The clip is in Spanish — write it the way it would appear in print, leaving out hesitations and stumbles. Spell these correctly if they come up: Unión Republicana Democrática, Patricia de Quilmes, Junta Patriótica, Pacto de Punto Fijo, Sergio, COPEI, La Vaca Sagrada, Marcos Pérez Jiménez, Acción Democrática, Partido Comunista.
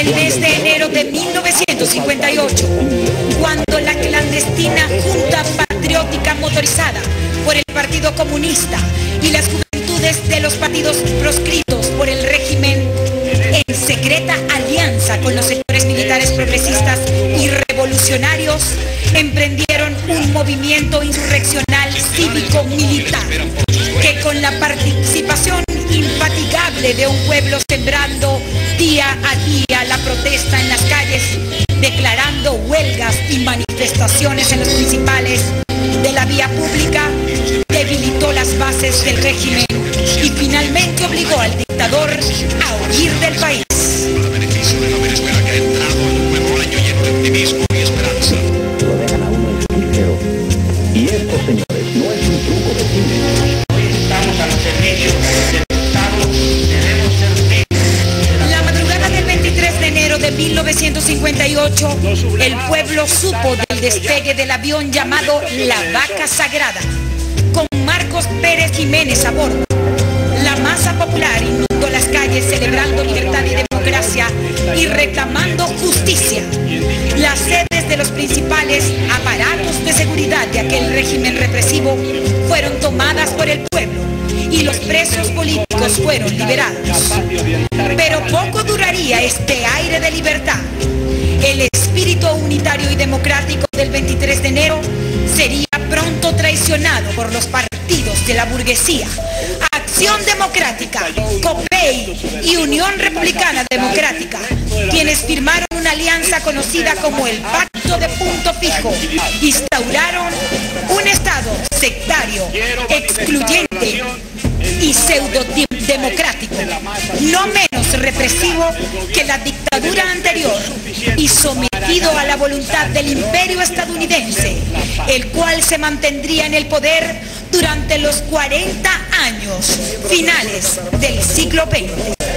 en el mes de enero de 1958, cuando la clandestina Junta Patriótica motorizada por el Partido Comunista y las juventudes de los partidos proscritos por el régimen, en secreta alianza con los sectores militares progresistas y revolucionarios, emprendieron un movimiento insurreccional cívico-militar que, con la participación infatigable de un pueblo sembrando día a día la protesta en las calles, declarando huelgas y manifestaciones en los principales de la vía pública, debilitó las bases del régimen y finalmente obligó al dictador a huir del país. El pueblo supo del despegue del avión llamado La Vaca Sagrada, con Marcos Pérez Jiménez a bordo. La masa popular inundó las calles celebrando libertad y democracia y reclamando justicia. Las sedes de los principales aparatos de seguridad de aquel régimen represivo fueron tomadas por el pueblo y los presos políticos fueron liberados. Pero poco duraría este aire de libertad. El espíritu unitario y democrático del 23 de enero sería pronto traicionado por los partidos de la burguesía, Acción Democrática, COPEI y Unión Republicana Democrática, quienes firmaron una alianza conocida como el Pacto de Punto Fijo, instauraron un Estado sectario, excluyente y pseudo-democrático, no menos represivo que la dictadura anterior y sometido a la voluntad del imperio estadounidense, el cual se mantendría en el poder durante los 40 años finales del siglo XX.